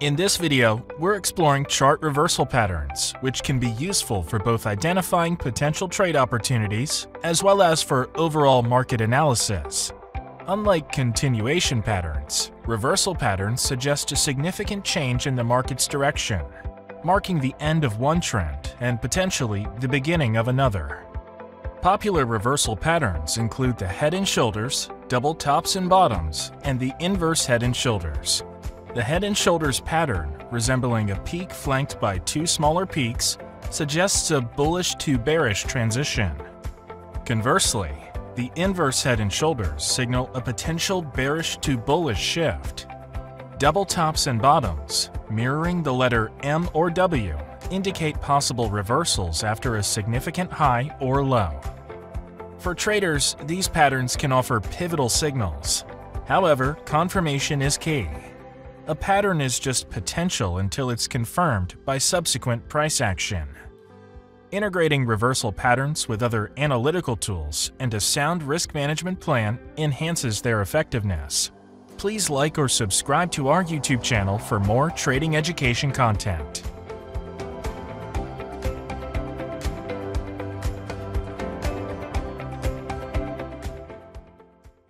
In this video, we're exploring chart reversal patterns, which can be useful for both identifying potential trade opportunities as well as for overall market analysis. Unlike continuation patterns, reversal patterns suggest a significant change in the market's direction, marking the end of one trend and potentially the beginning of another. Popular reversal patterns include the head and shoulders, double tops and bottoms, and the inverse head and shoulders. The head and shoulders pattern, resembling a peak flanked by two smaller peaks, suggests a bullish to bearish transition. Conversely, the inverse head and shoulders signal a potential bearish to bullish shift. Double tops and bottoms, mirroring the letter M or W, indicate possible reversals after a significant high or low. For traders, these patterns can offer pivotal signals. However, confirmation is key. A pattern is just potential until it's confirmed by subsequent price action. Integrating reversal patterns with other analytical tools and a sound risk management plan enhances their effectiveness. Please like or subscribe to our YouTube channel for more trading education content.